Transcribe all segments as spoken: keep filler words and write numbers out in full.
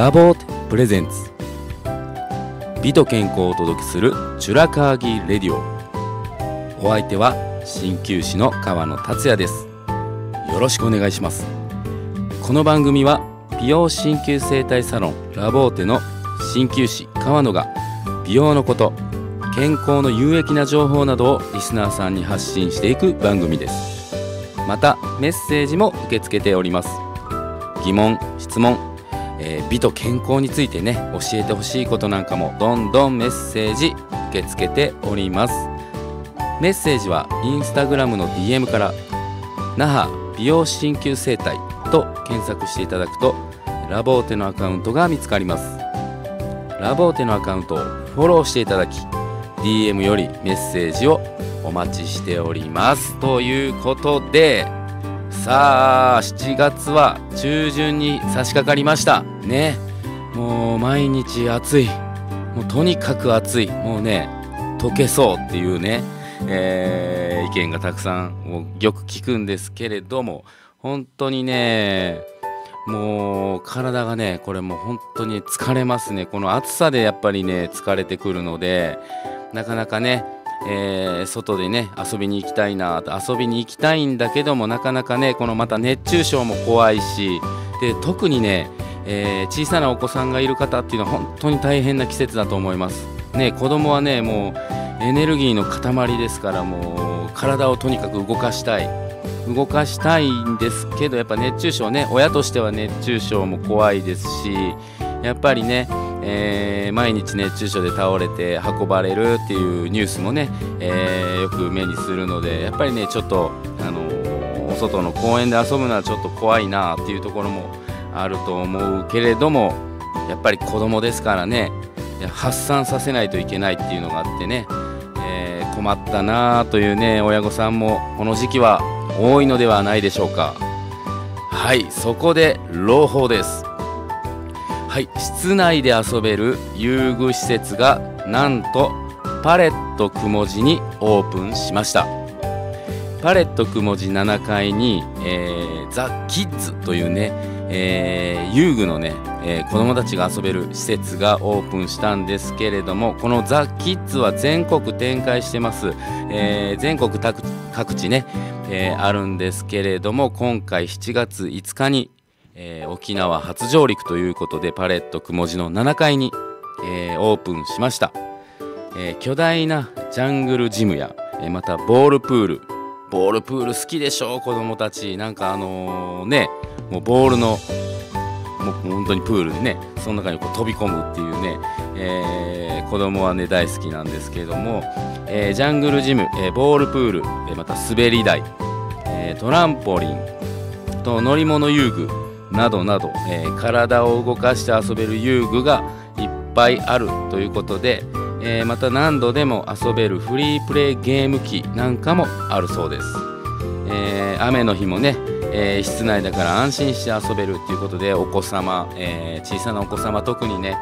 ラボプレゼンツ美と健康をお届けするチュラカーギレディオ。お相手は鍼灸師の川野達也です。よろしくお願いします。この番組は美容鍼灸整体サロンラボーテの鍼灸師川野が美容のこと、健康の有益な情報などをリスナーさんに発信していく番組です。またメッセージも受け付けております。疑問・質問、えー、美と健康についてね、教えてほしいことなんかもどんどんメッセージ受け付けております。メッセージはインスタグラムの ディーエム から那覇美容鍼灸整体と検索していただくとラボーテのアカウントが見つかります。ラボーテのアカウントをフォローしていただき ディーエム よりメッセージをお待ちしております。ということで、さあしちがつは中旬に差し掛かりましたね。もう毎日暑い、もうとにかく暑い、もうね溶けそうっていうね、えー、意見がたくさんよく聞くんですけれども、本当にねもう体がね、これもう本当に疲れますね。この暑さでやっぱりね疲れてくるので、なかなかね、えー、外でね遊びに行きたいなと、遊びに行きたいんだけども、なかなかねこのまた熱中症も怖いしで、特にね、えー、小さなお子さんがいる方っていうのは本当に大変な季節だと思いますね。子供はねもうエネルギーの塊ですから、もう体をとにかく動かしたい動かしたいんですけど、やっぱ熱中症ね、親としては熱中症も怖いですし、やっぱりね、えー、毎日熱中症で倒れて運ばれるっていうニュースもね、えー、よく目にするので、やっぱりねちょっと、あのー、お外の公園で遊ぶのはちょっと怖いなっていうところもあると思うけれども、やっぱり子供ですからね発散させないといけないっていうのがあってね、困ったなというね親御さんもこの時期は多いのではないでしょうか。はい、そこで朗報です。はい、室内で遊べる遊具施設がなんとパレットくもじにオープンしました。パレットくもじななかいに、えー、ザ・キッズというね、えー、遊具のね、えー、子どもたちが遊べる施設がオープンしたんですけれども、このザ・キッズは全国展開してます、えー、全国各地ね、えー、あるんですけれども、今回しちがついつかに、えー、沖縄初上陸ということでパレットくもじのななかいに、えー、オープンしました、えー、巨大なジャングルジムや、えー、またボールプールボールプール好きでしょう子どもたち。なんかあのー、ねもうボールのもう本当にプールでね、その中にこう飛び込むっていうね、えー、子供はね大好きなんですけれども、えー、ジャングルジム、えー、ボールプール、えー、また滑り台、えー、トランポリンと乗り物遊具などなど、えー、体を動かして遊べる遊具がいっぱいあるということで、えー、また何度でも遊べるフリープレイゲーム機なんかもあるそうです、えー、雨の日もね、えー、室内だから安心して遊べるということで、お子様、えー、小さなお子様特にね、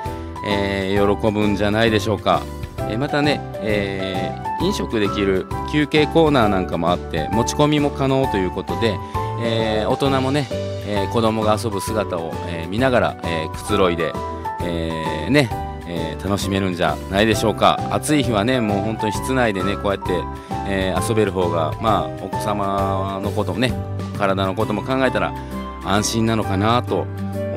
えー、喜ぶんじゃないでしょうか、えー、またね、えー、飲食できる休憩コーナーなんかもあって持ち込みも可能ということで、えー、大人もね、えー、子供が遊ぶ姿を、えー、見ながら、えー、くつろいで、えー、ねえー、楽しめるんじゃないでしょうか。暑い日はねもう本当に室内でねこうやって、えー、遊べる方が、まあお子様のこともね体のことも考えたら安心なのかなと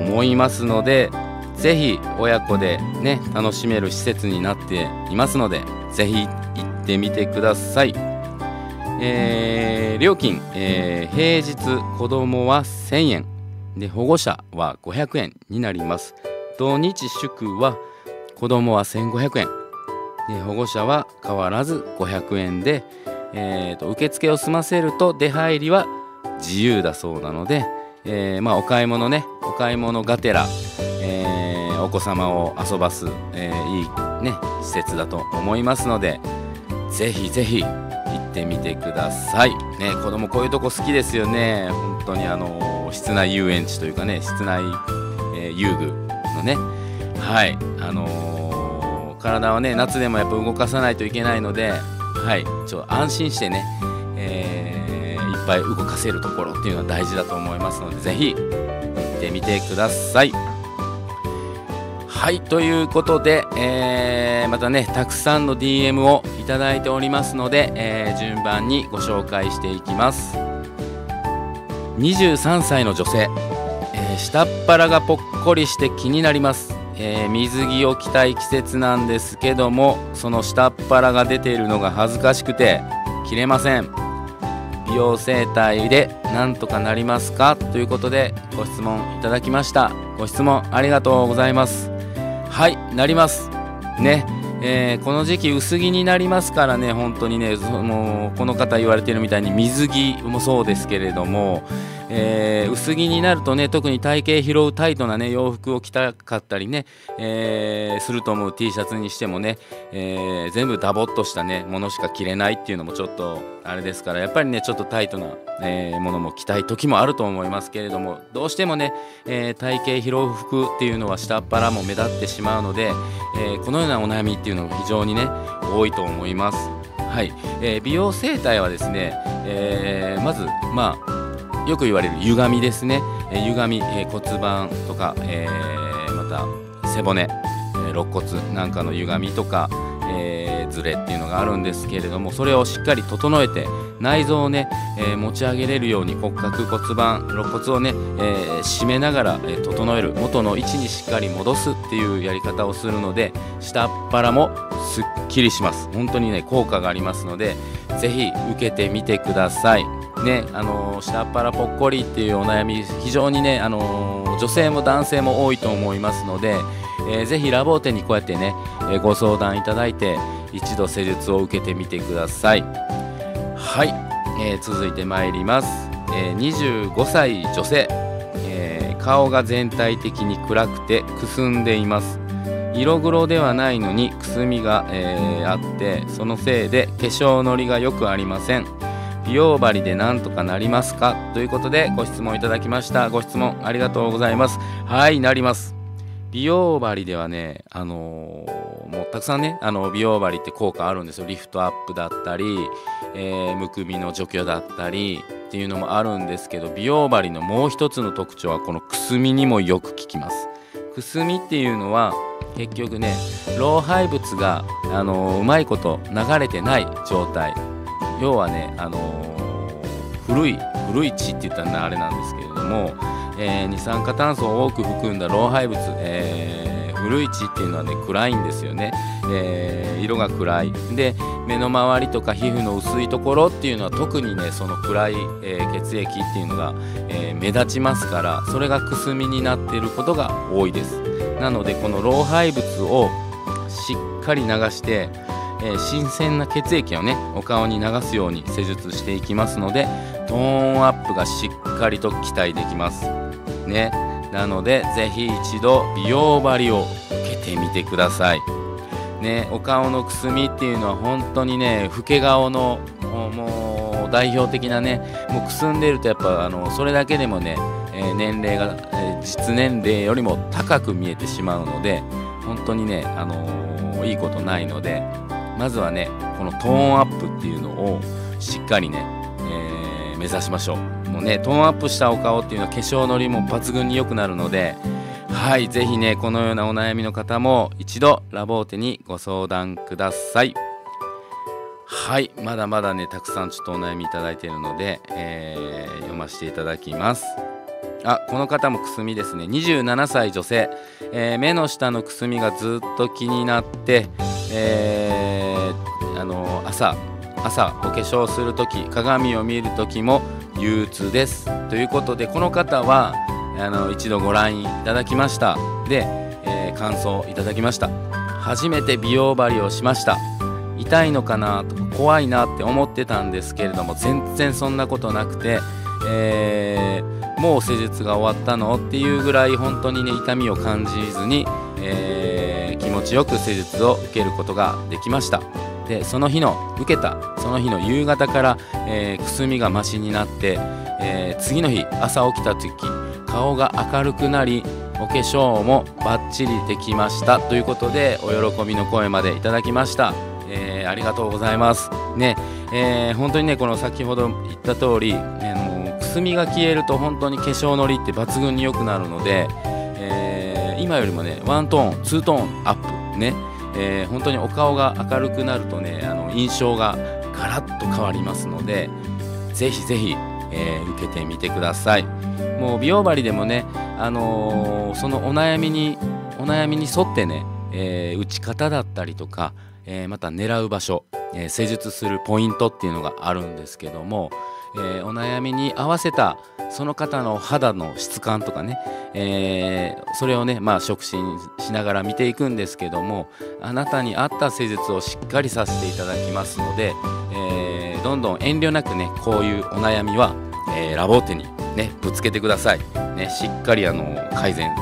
思いますので、ぜひ親子でね楽しめる施設になっていますので、ぜひ行ってみてください。えー、料金、えー、平日子どもはせんえんで保護者はごひゃくえんになります。土日祝は子どもはせんごひゃくえんで保護者は変わらずごひゃくえんで、えー、と受付を済ませると出入りは自由だそうなので、えーまあ、お買い物ねお買い物がてら、えー、お子様を遊ばす、えー、いい、ね、施設だと思いますので、ぜひぜひ行ってみてください、ね、子供こういうとこ好きですよね。本当にあの室内遊園地というかね、室内、えー、遊具のね、はいあのー、体はね夏でもやっぱ動かさないといけないので、はい、ちょっと安心してね、えーいっぱい動かせるところっていうのは大事だと思いますので、ぜひ行ってみてください。はい、ということで、えー、またねたくさんの ディーエム をいただいておりますので、えー、順番にご紹介していきます。にじゅうさんさいの女性、えー、下っ腹がぽっこりして気になります。えー、水着を着たい季節なんですけども、その下っ腹が出ているのが恥ずかしくて着れません。美容整体でなんとかなりますか、ということでご質問いただきました。ご質問ありがとうございます。はい、なりますね。えー、この時期薄着になりますからね、本当にね、もうこの方言われてるみたいに水着もそうですけれども、えー、薄着になるとね、特に体型拾うタイトな、ね、洋服を着たかったりね、えー、すると思う。 T シャツにしてもね、えー、全部ダボっとした、ね、ものしか着れないっていうのもちょっとあれですから、やっぱりねちょっとタイトな、えー、ものも着たい時もあると思いますけれども、どうしてもね、えー、体型拾う服っていうのは下っ腹も目立ってしまうので、えー、このようなお悩みっていうのが非常にね多いと思います。はい、えー、美容整体はですね、えー、まずまあよく言われる歪みですね。えー、歪み、えー、骨盤とか、えー、また背骨、えー、肋骨なんかの歪みとか、えー、ズレっていうのがあるんですけれども、それをしっかり整えて内臓をね、えー、持ち上げれるように骨格、骨盤、肋骨をね、えー、締めながら、えー、整える、元の位置にしっかり戻すっていうやり方をするので、下っ腹もすっきりします。本当にね効果がありますので、ぜひ受けてみてください。ね、あのー、下っ腹ぽっこりっていうお悩み、非常にね、あのー、女性も男性も多いと思いますので、えー、ぜひラボーテにこうやってね、えー、ご相談いただいて一度施術を受けてみてください。はい、えー、続いてまいります。えー、にじゅうごさい女性、えー、顔が全体的に暗くてくすんでいます。色黒ではないのにくすみが、えー、あって、そのせいで化粧のりがよくありません。美容針でなんとかなりますか、ということでご質問いただきました。ご質問ありがとうございます。はい、なります。美容針ではね、あのー、もうたくさんね、あの美容針って効果あるんですよ。リフトアップだったり、えー、むくみの除去だったりっていうのもあるんですけど、美容針のもう一つの特徴はこのくすみにもよく効きます。くすみっていうのは結局ね、老廃物が、あのー、うまいこと流れてない状態、要はね、あのー、古い古い血って言ったらあれなんですけれども、えー、二酸化炭素を多く含んだ老廃物、えー、古い血っていうのはね暗いんですよね。えー、色が暗いで、目の周りとか皮膚の薄いところっていうのは特にねその暗い、えー、血液っていうのが、えー、目立ちますから、それがくすみになっていることが多いです。なのでこの老廃物をしっかり流してえー、新鮮な血液をねお顔に流すように施術していきますので、トーンアップがしっかりと期待できますね。なのでぜひ一度美容針を受けてみてくださいね。お顔のくすみっていうのは本当にね老け顔のもう代表的なね、もうくすんでるとやっぱあのそれだけでもね、えー、年齢が、えー、実年齢よりも高く見えてしまうので、本当にね、あのー、いいことないので、まずはねこのトーンアップっていうのをしっかりね、えー、目指しましょう。もうねトーンアップしたお顔っていうのは化粧のりも抜群に良くなるので、はい、ぜひねこのようなお悩みの方も一度ラボーテにご相談ください。はい、まだまだねたくさんちょっとお悩みいただいているので、えー、読ませていただきます。あ、この方もくすみですね。にじゅうななさい女性、えー、目の下のくすみがずっと気になって、えー、あの朝朝お化粧するとき、鏡を見るときも憂鬱です、ということでこの方はあの一度ご覧いただきました。で、えー、感想いただきました。初めて美容針をしました。痛いのかなとか怖いなって思ってたんですけれども、全然そんなことなくて、えーもう施術が終わったのっていうぐらい本当にね痛みを感じずに、えー、気持ちよく施術を受けることができました。でその日の受けたその日の夕方から、えー、くすみがましになって、えー、次の日朝起きた時顔が明るくなり、お化粧もバッチリできました、ということでお喜びの声までいただきました。えー、ありがとうございますね。えー、本当にねこの先ほど言った通り、えーくすみが消えると本当に化粧のりって抜群に良くなるので、えー、今よりもねワントーンツートーンアップね、えー、本当にお顔が明るくなるとね、あの印象がガラッと変わりますので、ぜひぜひ、えー、受けてみてください。もう美容針でもね、あのー、そのお悩みにお悩みに沿ってね、えー、打ち方だったりとか、えー、また狙う場所、えー、施術するポイントっていうのがあるんですけども、えー、お悩みに合わせたその方の肌の質感とかね、えー、それをね、まあ、触診しながら見ていくんですけども、あなたに合った施術をしっかりさせていただきますので、えー、どんどん遠慮なくね、こういうお悩みは、えー、ラボーテに、ね、ぶつけてください、ね、しっかりあの改善、ね、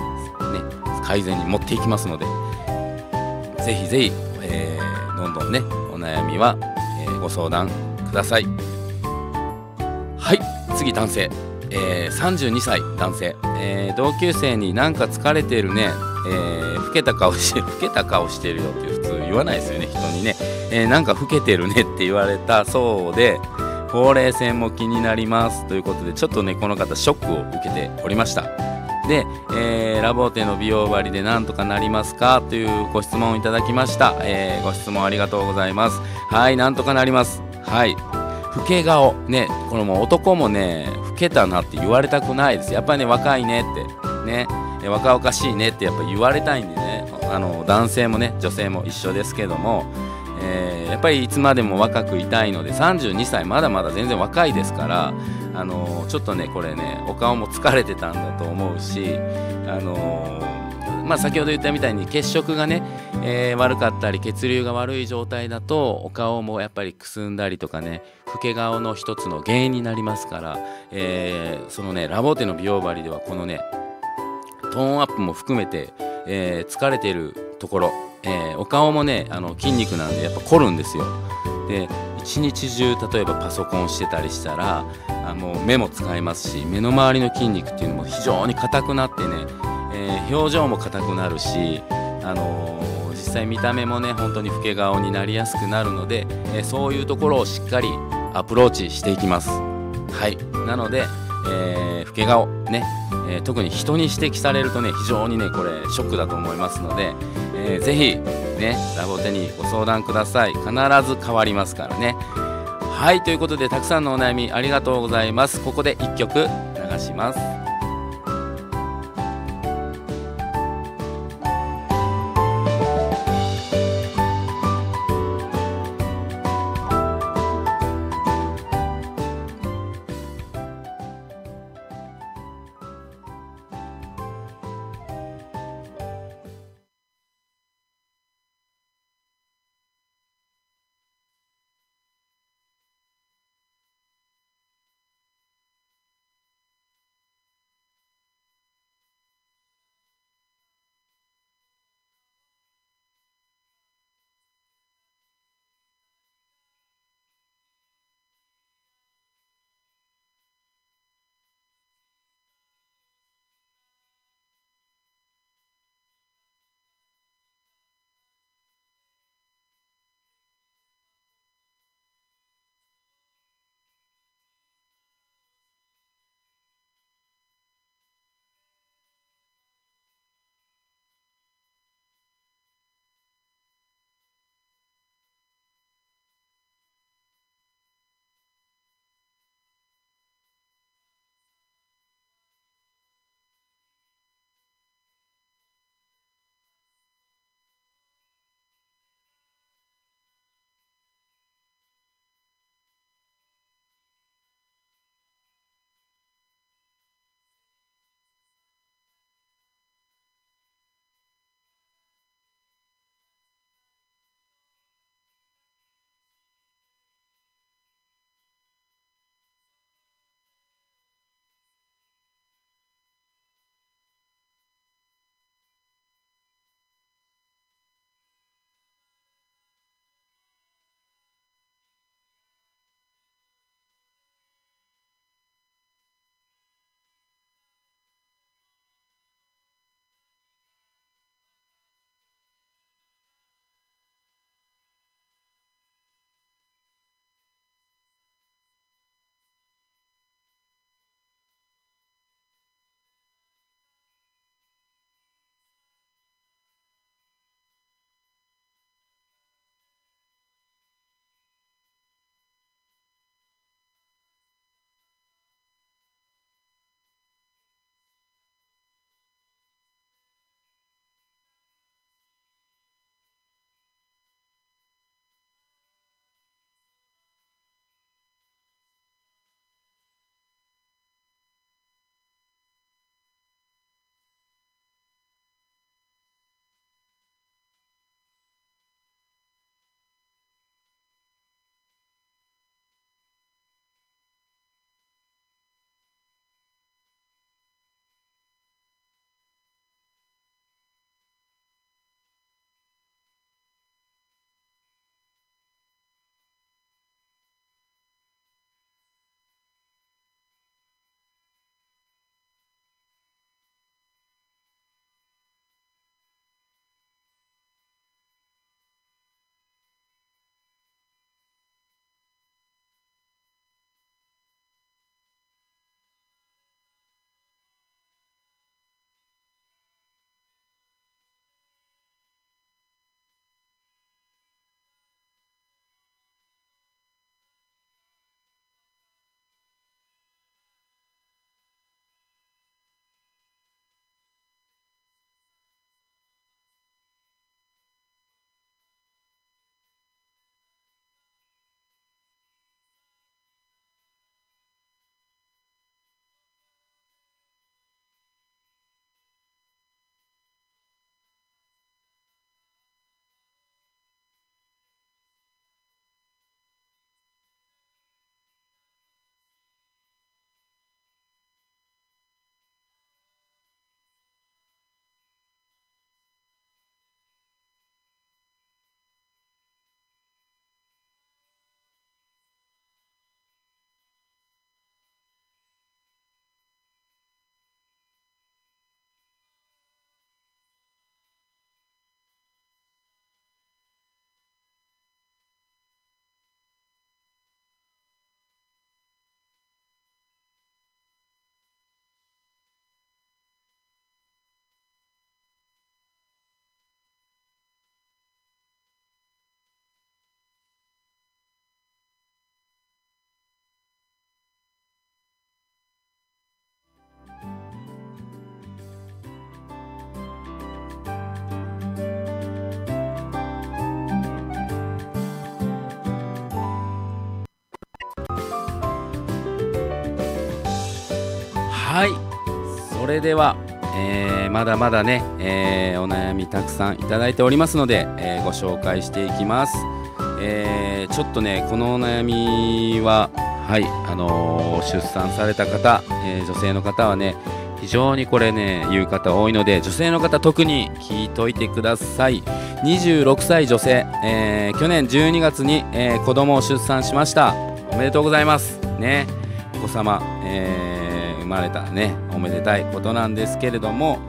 改善に持っていきますので、ぜひぜひ、えー、どんどんねお悩みは、えー、ご相談ください。はい、次男性、えー、さんじゅうにさい男性、えー、同級生になんか疲れてるね、えー、老けた顔してる老けた顔してるよって普通言わないですよね、人にね、えー、なんか老けてるねって言われたそうで、ほうれい線も気になりますということで、ちょっとねこの方ショックを受けておりました。で、えー、ラボーテの美容針でなんとかなりますかというご質問をいただきました、えー、ご質問ありがとうございます。はい、なんとかなります。はい、老け顔ね、これも男もね老けたなって言われたくないです。やっぱりね若いねってね、若々しいねってやっぱ言われたいんでね、あの男性もね女性も一緒ですけども、えー、やっぱりいつまでも若くいたいので、さんじゅうにさいまだまだ全然若いですから、あのー、ちょっとねこれねお顔も疲れてたんだと思うし、あのーまあ、先ほど言ったみたいに血色がね、えー、悪かったり血流が悪い状態だとお顔もやっぱりくすんだりとかね、老け顔の一つの原因になりますから、えー、そのねラボーテの美容針ではこのねトーンアップも含めて、えー、疲れてるところ、えー、お顔もねあの筋肉なんでやっぱ凝るんですよ。で一日中例えばパソコンしてたりしたら、あもう目も使いますし、目の周りの筋肉っていうのも非常に硬くなってね、えー、表情も硬くなるし、あのー、実際見た目もね本当に老け顔になりやすくなるので、えー、そういうところをしっかりアプローチしていきます。はい、なので、えー、老け顔ね、えー、特に人に指摘されるとね非常にねこれショックだと思いますので、えー、ぜひねラボーテにご相談ください。必ず変わりますからね。はい、ということでたくさんのお悩みありがとうございます。ここでいっきょく流します。はい、それでは、えー、まだまだね、えー、お悩みたくさんいただいておりますので、えー、ご紹介していきます。えー、ちょっとねこのお悩みははいあのー、出産された方、えー、女性の方はね非常にこれね言う方多いので、女性の方特に聞いといてください。にじゅうろくさい女性、えー、去年じゅうにがつに、えー、子供を出産しました。おめでとうございますね。お子様、えー、生まれたねおめでたいことなんですけれども、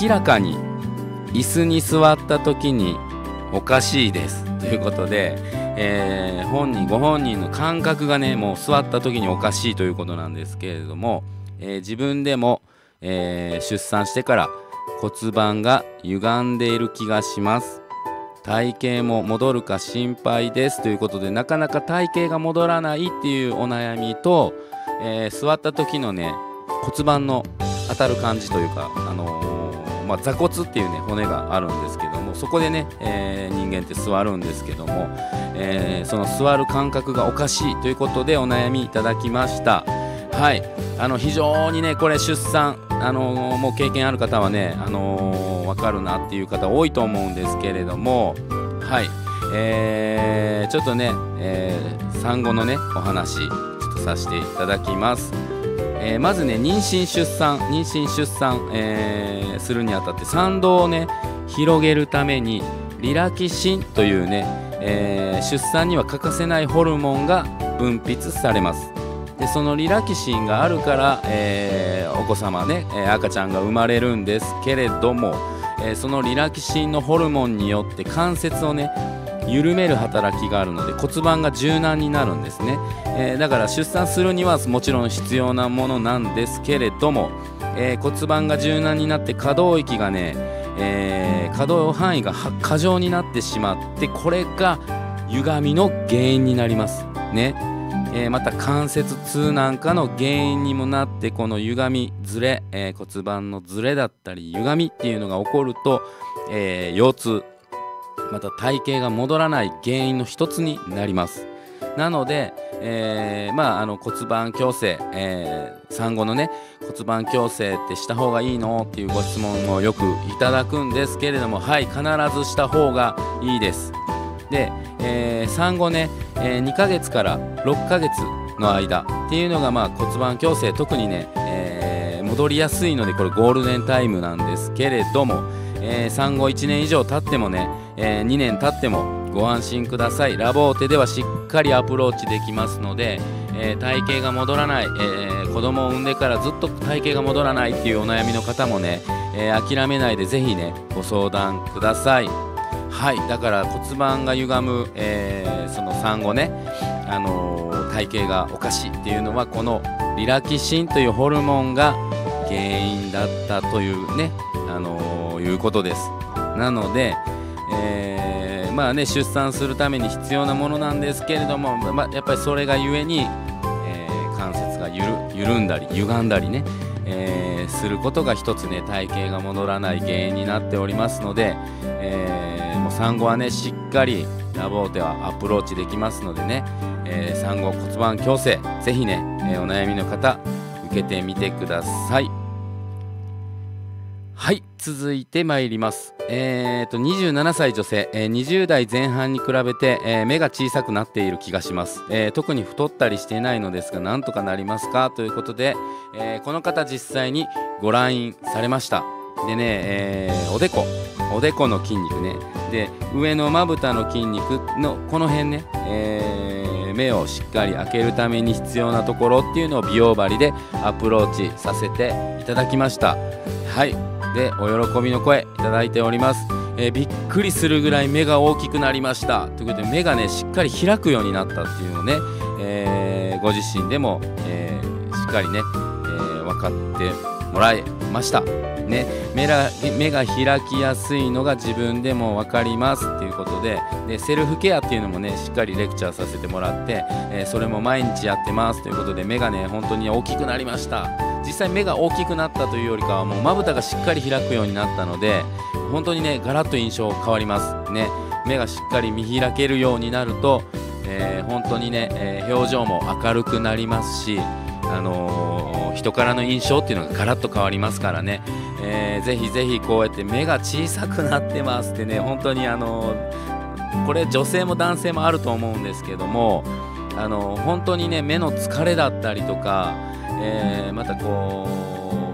明らかに椅子に座った時におかしいですということで、えー、本人ご本人の感覚がねもう座った時におかしいということなんですけれども、えー、自分でも、えー、出産してから骨盤が歪んでいる気がします。体型も戻るか心配ですということで、なかなか体型が戻らないっていうお悩みと、えー、座った時のね骨盤の当たる感じというか、あのーまあ、座骨っていうね骨があるんですけども、そこでね、えー、人間って座るんですけども、えー、その座る感覚がおかしいということでお悩みいただきました。はい、あの非常にねこれ出産、あのー、もう経験ある方はね、あのー、分かるなっていう方多いと思うんですけれども、はい、えー、ちょっとね、えー、産後のねお話ちょっとさせていただきます。えー、まずね妊娠出産妊娠出産、えー、するにあたって産道をね広げるためにリラキシンというね、えー、出産には欠かせないホルモンが分泌されます。でそのリラキシンがあるから、えー、お子様ね、えー、赤ちゃんが生まれるんですけれども、えー、そのリラキシンのホルモンによって関節をね緩める働きがあるので骨盤が柔軟になるんですね。えー、だから出産するにはもちろん必要なものなんですけれども、えー、骨盤が柔軟になって可動域がね、えー、可動範囲が過剰になってしまって、これが歪みの原因になりますね。えー、また関節痛なんかの原因にもなって、この歪みずれ、えー、骨盤のずれだったり歪みっていうのが起こると、えー、腰痛、また体型が戻らない原因の一つになります。なので、えーまあ、あの骨盤矯正、えー、産後のね骨盤矯正ってした方がいいのっていうご質問をよくいただくんですけれども、はい、必ずした方がいいです。で、えー、産後ね、えー、にかげつからろっかげつの間っていうのが、まあ骨盤矯正特にね、えー、戻りやすいので、これゴールデンタイムなんですけれども、えー、産後いちねん以上経ってもね、えー、にねん経ってもご安心ください。ラボーテではしっかりアプローチできますので、えー、体型が戻らない、えー、子供を産んでからずっと体型が戻らないっていうお悩みの方もね、えー、諦めないでぜひねご相談ください。はい、だから骨盤が歪む、えー、その産後ね、あのー、体型がおかしいっていうのは、このリラキシンというホルモンが原因だったというね、あのー、いうことです。なので、えー、まあね出産するために必要なものなんですけれども、まあ、やっぱりそれがゆえに、えー、関節がゆる緩んだり歪んだりね、えー、することが一つね体型が戻らない原因になっておりますので、えー、もう産後はねしっかりラボーテはアプローチできますのでね、えー、産後骨盤矯正ぜひね、えー、お悩みの方受けてみてください。はい、続いてまいります。えー、とにじゅうななさい女性、えー、にじゅうだいぜんはんに比べて、えー、目が小さくなっている気がします。えー、特に太ったりしていないのですがなんとかなりますかということで、えー、この方実際にご来院されました。でね、えー、おでこおでこの筋肉ね、で上のまぶたの筋肉のこの辺ね、えー、目をしっかり開けるために必要なところっていうのを美容針でアプローチさせていただきました。はい、でお喜びの声いただいております。えー、びっくりするぐらい目が大きくなりましたということで、目がねしっかり開くようになったっていうのをね、えー、ご自身でも、えー、しっかりね、えー、分かってもらいましたね。目ら、目が開きやすいのが自分でも分かりますということで、でセルフケアっていうのもねしっかりレクチャーさせてもらって、えー、それも毎日やってますということで、目がね本当に大きくなりました。実際目が大きくなったというよりかは、もうまぶたがしっかり開くようになったので、本当にねガラッと印象変わりますね。目がしっかり見開けるようになると、えー、本当にね、えー、表情も明るくなりますし、あのー、人からの印象っていうのがガラッと変わりますからね、えー、ぜひぜひこうやって目が小さくなってますってね、本当にあのー、これ女性も男性もあると思うんですけども、あのー、本当にね目の疲れだったりとか、えー、またこ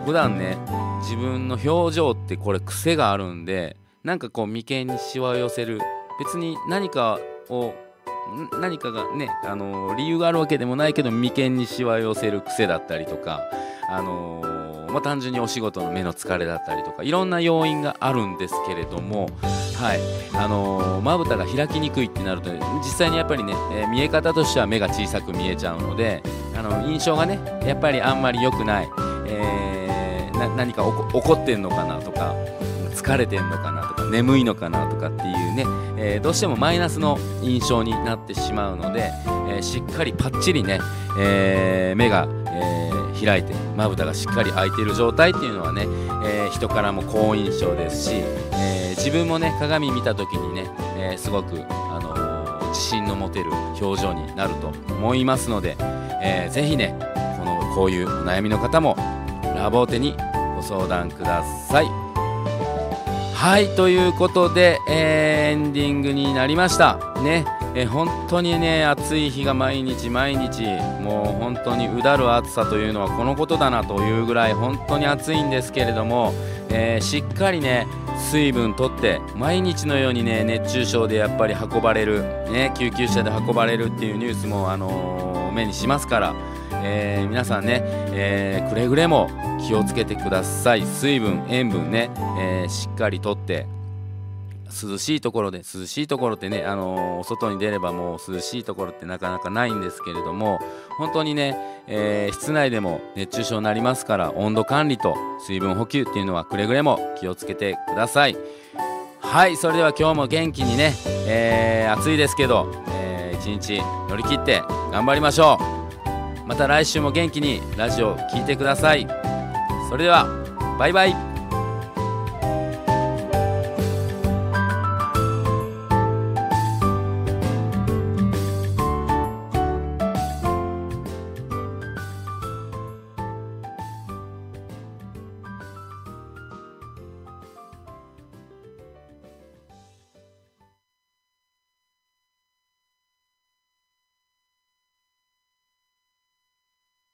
う普段ね自分の表情ってこれ癖があるんで、なんかこう眉間にしわを寄せる、別に何かを何かがね、あのー、理由があるわけでもないけど眉間にしわを寄せる癖だったりとか、あのーまあ、単純にお仕事の目の疲れだったりとかいろんな要因があるんですけれども、はい、あのー、まぶたが開きにくいってなると、ね、実際にやっぱりね、えー、見え方としては目が小さく見えちゃうので、あの印象がねやっぱりあんまり良くない、えー、な何か怒ってんのかなとか疲れてんのかなとか眠いのかなとかっていうね、えー、どうしてもマイナスの印象になってしまうので、えー、しっかりパッチリね、えー、目が、えー、開いてまぶたがしっかり開いている状態っていうのはね、えー、人からも好印象ですし、えー、自分もね鏡見た時にね、えー、すごく、あのー、自信の持てる表情になると思いますので、えー、ぜひねこのこういうお悩みの方もラボーテにご相談ください。はい、ということで、えー、エンディングになりましたね。えー、本当にね暑い日が毎日毎日もう本当にうだる暑さというのはこのことだなというぐらい本当に暑いんですけれども、えー、しっかりね水分とって、毎日のようにね熱中症でやっぱり運ばれる、ね、救急車で運ばれるっていうニュースも、あのー、目にしますから、えー、皆さんね、えー、くれぐれも気をつけてください。水分塩分ね、えー、しっかりとって、涼しいところで、涼しいところってね、あのー、お外に出ればもう涼しいところってなかなかないんですけれども、本当にね、えー、室内でも熱中症になりますから、温度管理と水分補給っていうのはくれぐれも気をつけてください。はい、それでは今日も元気にね、えー、暑いですけど、えー、一日乗り切って頑張りましょう。また来週も元気にラジオを聴いてください。それではバイバイ。